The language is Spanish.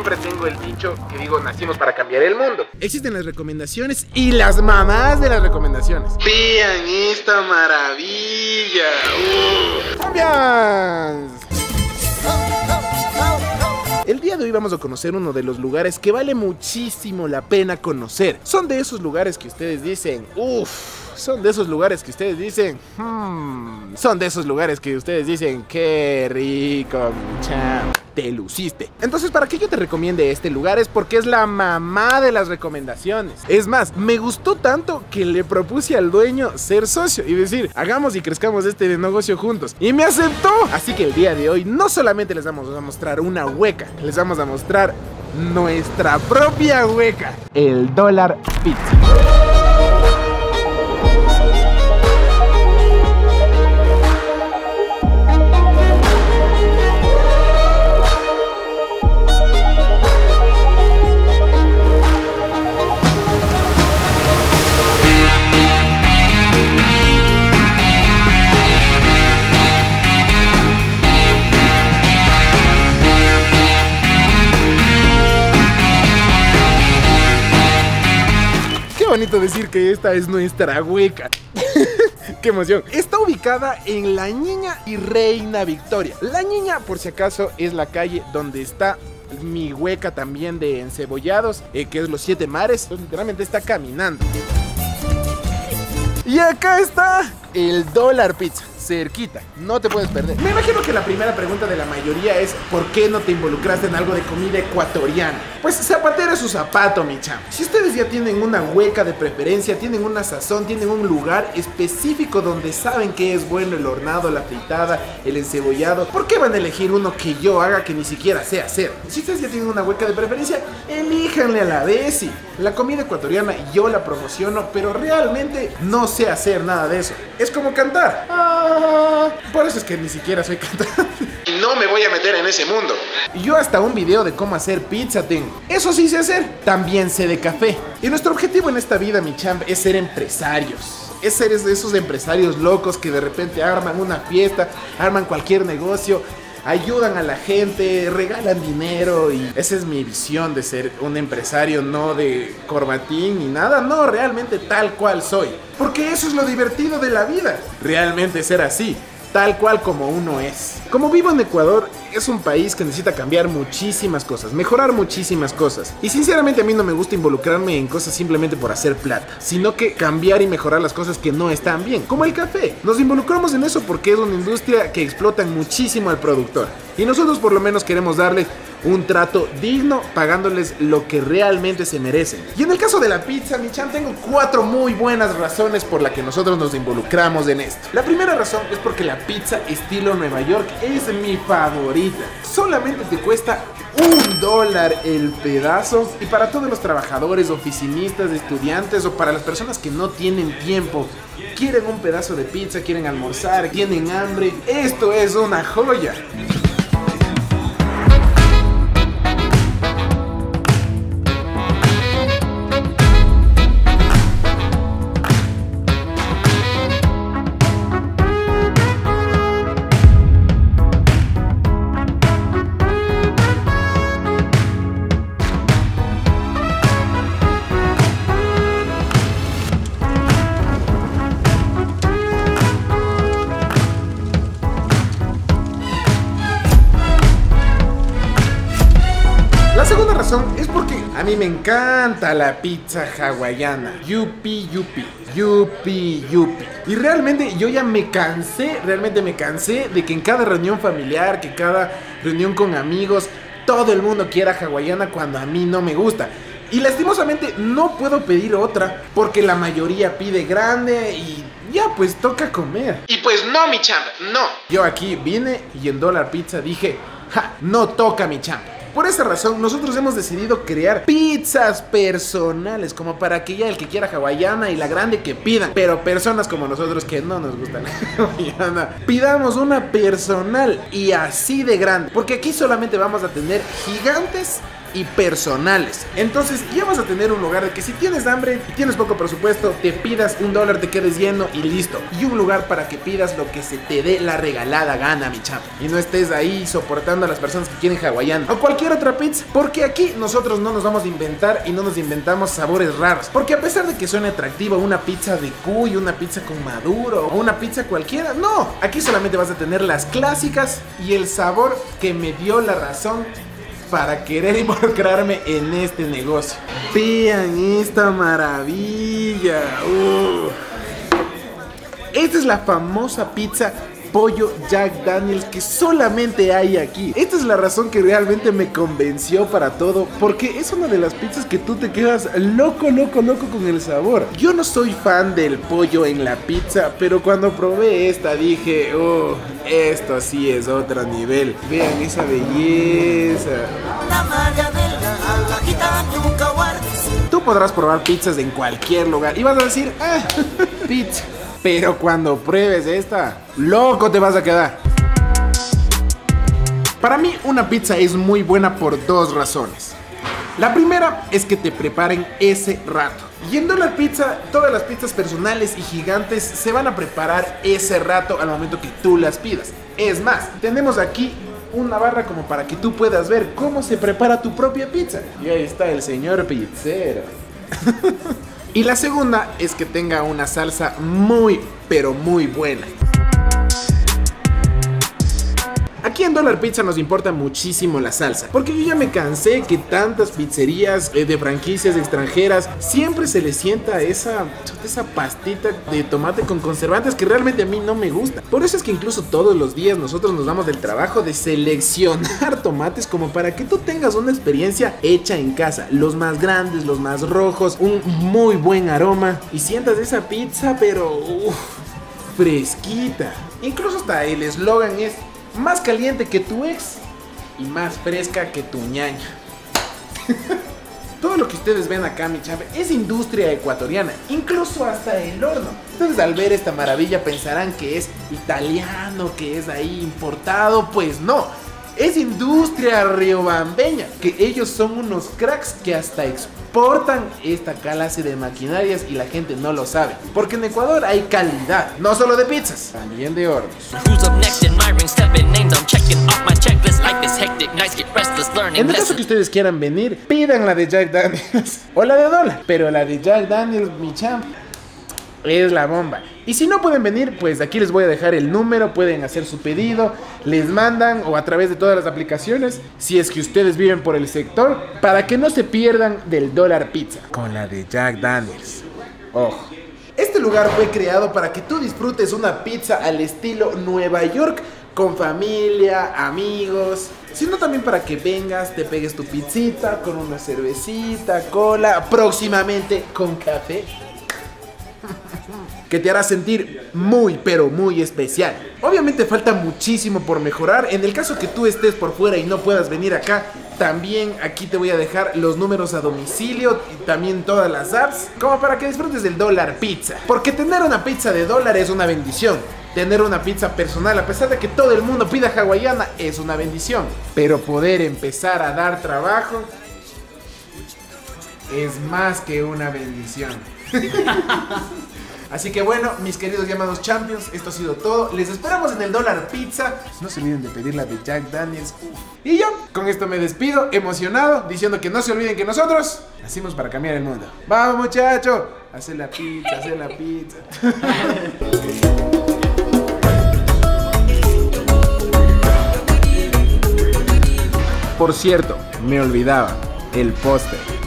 siempre tengo el dicho que digo, nacimos para cambiar el mundo. Existen las recomendaciones y las mamás de las recomendaciones. Pianista maravilla. ¡Cumbias! El día de hoy vamos a conocer uno de los lugares que vale muchísimo la pena conocer. Son de esos lugares que ustedes dicen, uff, son de esos lugares que ustedes dicen, son de esos lugares que ustedes dicen, qué rico, champ, te luciste. Entonces, para que yo te recomiende este lugar es porque es la mamá de las recomendaciones. Es más, me gustó tanto que le propuse al dueño ser socio y decir, hagamos y crezcamos este negocio juntos. Y me aceptó. Así que el día de hoy no solamente les vamos a mostrar una hueca, les vamos a mostrar nuestra propia hueca, el Dollar Pizza. Bonito decir que esta es nuestra hueca. ¡Qué emoción! Está ubicada en La Niña y Reina Victoria. La Niña, por si acaso, es la calle donde está mi hueca también de encebollados, que es Los Siete Mares. Entonces, literalmente está caminando. Y acá está el Dollar Pizza, cerquita, no te puedes perder. Me imagino que la primera pregunta de la mayoría es ¿por qué no te involucraste en algo de comida ecuatoriana? Pues zapatero es su zapato, mi chamo. Si ustedes ya tienen una hueca de preferencia, tienen una sazón, tienen un lugar específico donde saben que es bueno el hornado, la fritada, el encebollado, ¿por qué van a elegir uno que yo haga que ni siquiera sé hacer? Si ustedes ya tienen una hueca de preferencia, elíjanle a la Desi. La comida ecuatoriana yo la promociono, pero realmente no sé hacer nada de eso. Es como cantar. Ah, por eso es que ni siquiera soy cantante. No me voy a meter en ese mundo. Yo hasta un video de cómo hacer pizza tengo. Eso sí sé hacer. También sé de café. Y nuestro objetivo en esta vida, mi champ, es ser empresarios. Es ser esos empresarios locos que de repente arman una fiesta, arman cualquier negocio, ayudan a la gente, regalan dinero. Y esa es mi visión de ser un empresario, no de corbatín ni nada, no, realmente tal cual soy. Porque eso es lo divertido de la vida, realmente ser así, tal cual como uno es. Como vivo en Ecuador, es un país que necesita cambiar muchísimas cosas, mejorar muchísimas cosas. Y sinceramente a mí no me gusta involucrarme en cosas simplemente por hacer plata, sino que cambiar y mejorar las cosas que no están bien, como el café. Nos involucramos en eso porque es una industria que explota muchísimo al productor. Y nosotros por lo menos queremos darles un trato digno, pagándoles lo que realmente se merecen. Y en el caso de la pizza, mi chan, tengo 4 muy buenas razones por las que nosotros nos involucramos en esto. La primera razón es porque la pizza estilo Nueva York es mi favorita. Solamente te cuesta $1 el pedazo. Y para todos los trabajadores, oficinistas, estudiantes o para las personas que no tienen tiempo, quieren un pedazo de pizza, quieren almorzar, tienen hambre, esto es una joya. Es porque a mí me encanta la pizza hawaiana. Yupi, yupi, yupi, yupi. Y realmente yo ya me cansé, de que en cada reunión familiar, que en cada reunión con amigos, todo el mundo quiera hawaiana cuando a mí no me gusta. Y lastimosamente no puedo pedir otra porque la mayoría pide grande y ya pues toca comer. Y pues no, mi chamba, no. Yo aquí vine y en Dollar Pizza dije, ja, no toca mi chamba. Por esa razón, nosotros hemos decidido crear pizzas personales, como para que ya el que quiera hawaiana y la grande que pidan. Pero personas como nosotros que no nos gustan la hawaiana, pidamos una personal y así de grande. Porque aquí solamente vamos a tener gigantes y personales. Entonces ya vas a tener un lugar de que si tienes hambre y tienes poco presupuesto, te pidas un dólar, te quedes lleno y listo. Y un lugar para que pidas lo que se te dé la regalada gana, mi chavo. Y no estés ahí soportando a las personas que quieren hawaiana o cualquier otra pizza, porque aquí nosotros no nos vamos a inventar y no nos inventamos sabores raros. Porque a pesar de que suene atractiva una pizza de cuy, una pizza con maduro o una pizza cualquiera, no, aquí solamente vas a tener las clásicas y el sabor que me dio la razón para querer involucrarme en este negocio. Vean esta maravilla. Esta es la famosa pizza pollo Jack Daniels que solamente hay aquí. Esta es la razón que realmente me convenció para todo, porque es una de las pizzas que tú te quedas loco con el sabor. Yo no soy fan del pollo en la pizza, pero cuando probé esta dije, oh, esto sí es otro nivel. Vean esa belleza. Tú podrás probar pizzas en cualquier lugar y vas a decir, ah, pizza. Pero cuando pruebes esta, loco te vas a quedar. Para mí, una pizza es muy buena por dos razones. La primera es que te preparen ese rato. Y en Dollar Pizza, todas las pizzas personales y gigantes se van a preparar ese rato al momento que tú las pidas. Es más, tenemos aquí una barra como para que tú puedas ver cómo se prepara tu propia pizza. Y ahí está el señor pizzero. Y la segunda es que tenga una salsa muy, pero muy buena. Aquí en Dollar Pizza nos importa muchísimo la salsa, porque yo ya me cansé que tantas pizzerías de franquicias extranjeras siempre se les sienta esa pastita de tomate con conservantes que realmente a mí no me gusta. Por eso es que incluso todos los días nosotros nos damos el trabajo de seleccionar tomates como para que tú tengas una experiencia hecha en casa. Los más grandes, los más rojos, un muy buen aroma y sientas esa pizza pero fresquita. Incluso hasta el eslogan es: más caliente que tu ex y más fresca que tu ñaña. Todo lo que ustedes ven acá, mi chave, es industria ecuatoriana, incluso hasta el horno. Entonces, al ver esta maravilla pensarán que es italiano, que es ahí importado. Pues no, es industria riobambeña, que ellos son unos cracks que hasta exportan esta clase de maquinarias y la gente no lo sabe. Porque en Ecuador hay calidad, no solo de pizzas, también de hornos. En el caso que ustedes quieran venir, pidan la de Jack Daniels o la de Dollar, pero la de Jack Daniels, mi champ, es la bomba. Y si no pueden venir, pues aquí les voy a dejar el número, pueden hacer su pedido, les mandan o a través de todas las aplicaciones, si es que ustedes viven por el sector, para que no se pierdan del Dollar Pizza con la de Jack Daniels. Ojo. Este lugar fue creado para que tú disfrutes una pizza al estilo Nueva York, con familia, amigos, sino también para que vengas, te pegues tu pizzita con una cervecita, cola, próximamente con café, que te hará sentir muy, pero muy especial. Obviamente falta muchísimo por mejorar. En el caso que tú estés por fuera y no puedas venir acá, también aquí te voy a dejar los números a domicilio y también todas las apps, como para que disfrutes del Dollar Pizza. Porque tener una pizza de dólar es una bendición. Tener una pizza personal, a pesar de que todo el mundo pida hawaiana, es una bendición. Pero poder empezar a dar trabajo es más que una bendición. Así que bueno, mis queridos llamados champions, esto ha sido todo. Les esperamos en el Dollar Pizza. No se olviden de pedir la de Jack Daniels. Y yo con esto me despido, emocionado, diciendo que no se olviden que nosotros nacimos para cambiar el mundo. ¡Vamos, muchacho! Hacer la pizza, hacer la pizza. Por cierto, me olvidaba el póster.